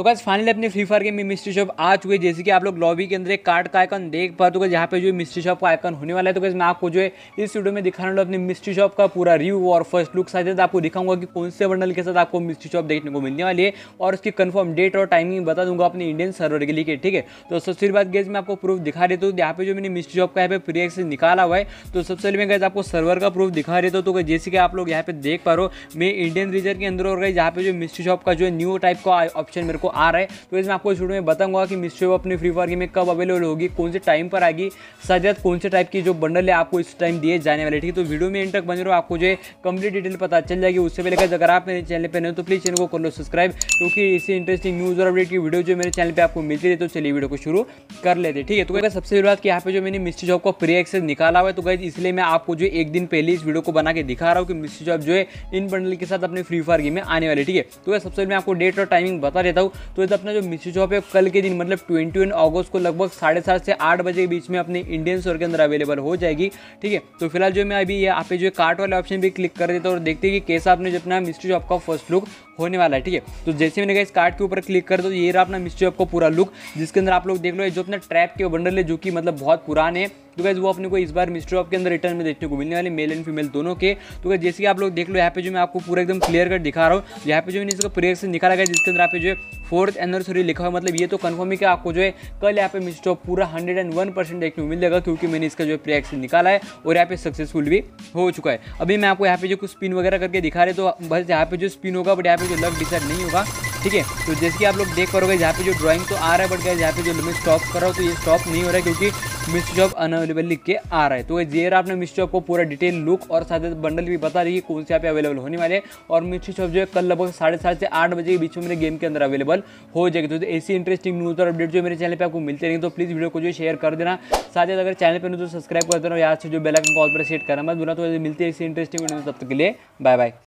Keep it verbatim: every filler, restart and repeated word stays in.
तो guys finally अपने Free Fire game में मिस्ट्री शॉप आ चुके हैं। जैसे कि आप लोग लॉबी के अंदर एक कार्ड का आइकन देख पाते हो, यहाँ पे जो मिस्ट्री शॉप का आइकन होने वाला है। तो गाइस मैं आपको जो है इस वीडियो में दिखाने वाला अपने मिस्ट्री शॉप का पूरा रिव्यू और फर्स्ट लुक साथ साथ आपको दिखाऊंगा कि कौन से बंडल के साथ आपको मिस्ट्री शॉप देखने को मिलने वाली है और उसकी कंफर्म डेट और टाइमिंग बता दूंगा अपने इंडियन सर्वर के लिए। ठीक है, तो सबसे पहले बात गाइस मैं आपको प्रूफ दिखा देता हूँ। यहाँ पे जो मैंने मिस्ट्री शॉप का यहाँ पे फ्री एक्सेस निकाला हुआ है, तो सबसे पहले मैं गाइस आपको सर्वर का प्रूफ दिखा देता हूँ। तो जैसे कि आप लोग यहाँ पे देख पा रहे हो मैं इंडियन रीजन के अंदर और गाइस यहाँ पे जो मिस्ट्री शॉप का जो न्यू टाइप का ऑप्शन मेरे को आ रहा है। तो इसमें आपको शुरू में बताऊंगा कि मिस्ट्री शॉप अपने फ्री फायर गेम में कब अवेलेबल होगी, कौन से टाइम पर आएगी, साथ कौन से टाइप की जो बंडल है आपको इस टाइम दिए जाने वाले। ठीक है, तो वीडियो में एंड तक बने रहो, आपको जो है कंप्लीट डिटेल पता चल जाएगी। उससे पहले गाइस अगर आप मेरे चैनल पर नहीं हो तो प्लीज चैनल को कर लो सब्सक्राइब, क्योंकि इसी इंटरेस्टिंग न्यूज और अपडेट की वीडियो जो मेरे चैनल पर आपको मिलती है। तो चलिए वीडियो को शुरू कर लेते। ठीक है, तो गाइस सबसे पहले बात कि यहाँ पे जो मैंने मिस्ट्री शॉप का प्री एक्सेस निकाला हुआ है, तो गाइस इसलिए मैं आपको जो एक दिन पहले इस वीडियो को बना के दिखा रहा हूँ कि मिस्ट्री शॉप जो है इन बंडल के साथ अपने फ्री फायर गेम में आने वाले। ठीक है, तो सबसे पहले मैं आपको डेट और टाइमिंग बता देता हूँ। तो इस अपना जो मिस्ट्री शॉप है कल के दिन मतलब ट्वेंटी अगस्त को लगभग साढ़े सात से आठ बजे के बीच में अपने इंडियन स्टोर के अंदर अवेलेबल हो जाएगी। ठीक है, तो फिलहाल जो मैं अभी यहाँ पे जो कार्ट वाले ऑप्शन भी क्लिक कर देता हूँ और देखते हैं कि कैसा आपने जो अपना मिस्ट्री शॉप का फर्स्ट लुक होने वाला है। ठीक है, तो जैसे मैंने इस कार्ड के ऊपर क्लिक कर दो, ये रहा अपना मिस्ट्री शॉप का पूरा लुक, जिसके अंदर आप लोग देख लो जो अपने ट्रैप के बंडल है जो कि मतलब बहुत पुराने हैं। तो गाइस वो अपने को इस बार मिस्ट्री शॉप के अंदर रिटर्न में देखने को मिलने वाले मेल एंड फीमेल दोनों के। तो गाइस जैसे कि आप लोग देख लो यहाँ पे जो मैं आपको पूरा एकदम क्लियर कर दिखा रहा हूँ। यहाँ पे जो मैंने इसका प्री एक्सेस निकाला गया जिसके अंदर आप जो फोर्थ एनिवर्सरी लिखा हुआ, मतलब ये तो कन्फर्म है कि आपको जो है कल यहाँ पे मिस्ट्री शॉप पूरा हंड्रेड एंड वन परसेंट देखने को मिल जाएगा, क्योंकि मैंने इसका जो है प्री एक्सेस निकाला है और यहाँ पे सक्सेसफुल भी हो चुका है। अभी मैं आपको यहाँ पे जो कुछ स्पिन वगैरह करके दिखा रहे, तो बस यहाँ पे जो स्पिन होगा बट यहाँ पे जो लक डिसाइड नहीं होगा। ठीक है, तो जैसे कि आप लोग देख पाओगे यहाँ पे जो ड्राइंग तो आ रहा है बट गाइस यहाँ पे जो मैं स्टॉप कर रहा हूँ तो ये स्टॉप नहीं हो रहा है, क्योंकि मिस्ट्री शॉप अनअवेलेबल लिख के आ रहा है। तो ये रहा आपने मिस्ट्री शॉप को पूरा डिटेल लुक और साथ ही बंडल भी बता रही है कौन से यहाँ पे अवेलेबल होने वाले हैं। और मिस्ट्री शॉप जो है कल लगभग साढ़े सात से आठ बजे के बीच में मेरे गेम के अंदर अवेलेबल हो जाएगी। तो ऐसी इंटरेस्टिंग न्यूज़ और अपडेट जो मेरे चैनल पर आपको मिलते रहेंगे, तो प्लीज़ वीडियो को जो शेयर कर देना, साथ ही अगर चैनल पर नहीं तो सब्सक्राइब कर देना, यहाँ से जो बेल आइकन कॉल पर सेट करना मत भूलना। तो मिलती है ऐसी इंटरेस्टिंग वीडियो, तब तक के लिए बाय बाय।